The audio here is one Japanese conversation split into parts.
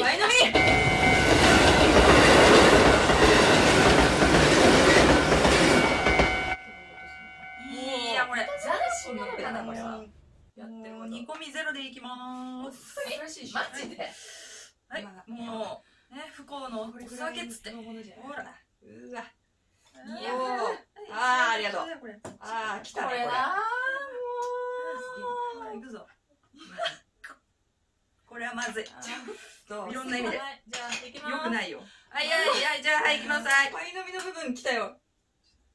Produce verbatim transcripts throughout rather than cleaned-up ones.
前のみ。いいなこれ。斬新だなこれは。やってる。煮込みゼロでいきまーす。新しいマジで。はい。もうね不幸のお酒っつって。ほら。うわ。いや。ああありがとう。ああ来たねこれ。いくぞ。これはまずい。いろんな意味で。じゃあ、いきます。よくないよ。はい、はい、はい、じゃあ、はい、いきます。パイの実の部分、きたよ。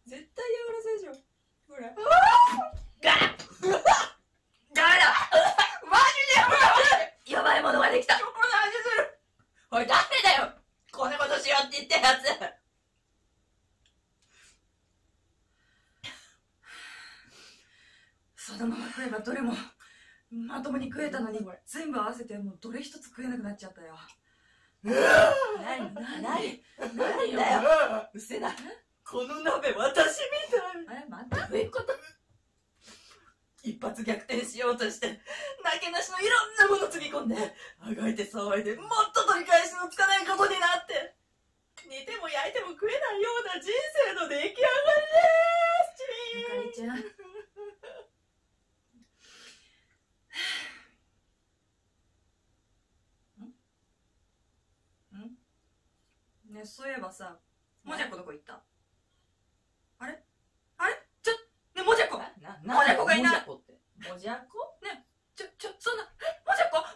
絶対やらせでしょ。ほら。ガラガラマジでやばいものができた。チョコの味する。おい、誰だよ。こんなことしようって言ったやつ。そのまま食えばどれも。まともに食えたのに全部合わせてもうどれ一つ食えなくなっちゃったよ。何何何だよ。うせなこの鍋私みたい。あれまた食えこと。一発逆転しようとしてなけなしのいろんなものつぎ込んであがいて騒いでもっと取り返しのつかないことになって煮ても焼いても食えないような人生の出来上がりです。チリーン。ゆかりちゃんね、そういえばさ、もじゃこどこ行った？あれ？あれ？ちょ、ね、もじゃこ。もじゃこがいない。もじゃこ？ね、ちょ、ちょ、そんな、え、もじゃこ？も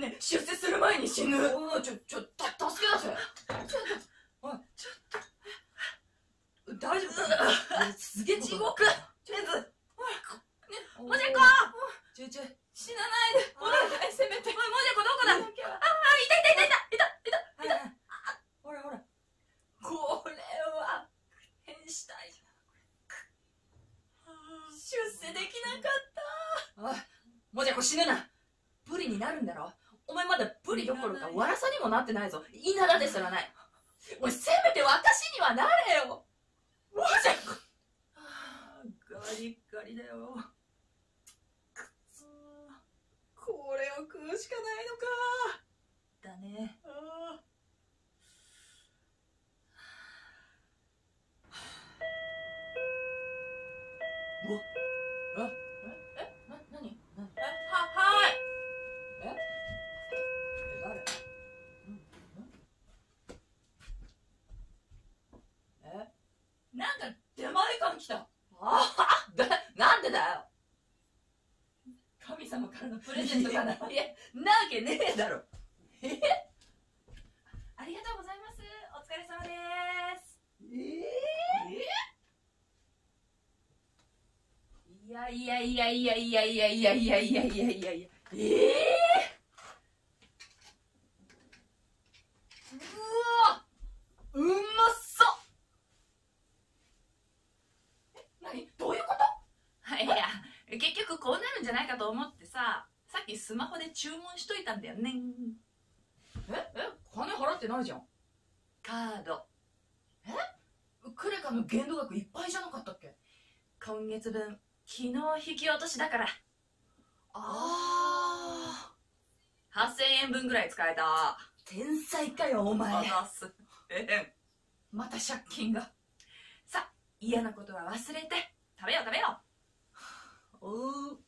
じゃこ？あ、ね、出世する前に死ぬ。おお、ちょ、ちょ、た、助け出せ。ちょっと、おい、ちょっと、大丈夫？すげえ地獄。ちょっと、ね、もじゃこ。ちょいちょい、死なないで。お願い、せめて。おい、もじゃこどこだ？あ、あ、いたいたいたいた。出世できなかった。もじゃこ死ぬな。ブリになるんだろ。お前まだブリどころかわらさにもなってないぞ。いなだですらない。おいせめて私にはなれよもじゃこ。ガリガリだよ。くそこれを食うしかないのかだね。ああえ、え、な、なに、なに、え、は、はーい。え、誰？え、なんか出前館来た。ああ、だ、なんでだよ。神様からのプレゼントかな。いや、なわけねえだろ。え？ありがとうございます。お疲れ様でーす。ええ？え？いやいやいやいやいやいやいやいやいやいやいやいや、えー、うわうまそう。え、何どういうこと。いや結局こうなるんじゃないかと思ってさ、さっきスマホで注文しといたんだよね。ええ、金払ってないじゃん。カード。え、クレカの限度額いっぱいじゃなかったっけ。今月分昨日引き落としだから。ああ はっせんえん分ぐらい使えた。天才かよお前。また借金が。さあ嫌なことは忘れて食べよう食べよう。おう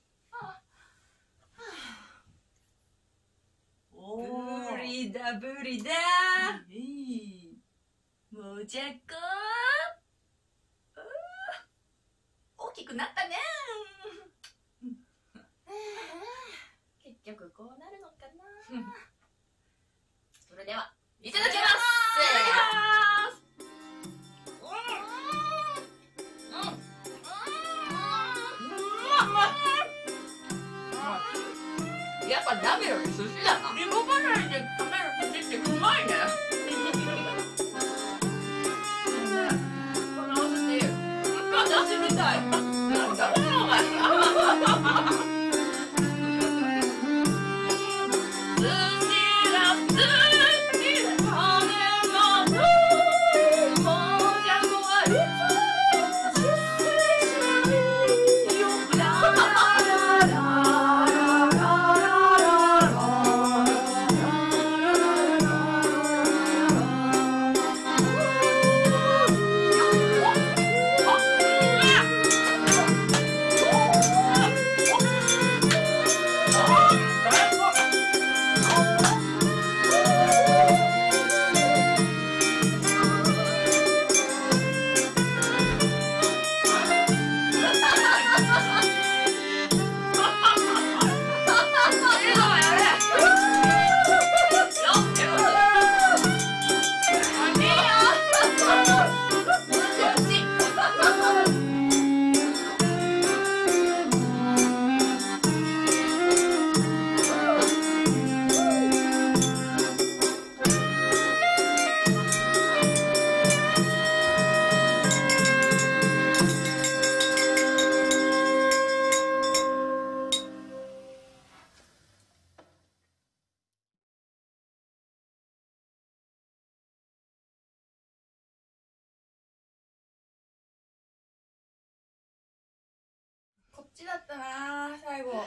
おぶりだぶりだもじゃこ大きくなったね。結局こうなるのかな。それではいただきます。やっぱ鍋より寿司だな。リボ払いで食べる寿司ってうまいね。このお寿司私みたい。Oh ちだったな最後。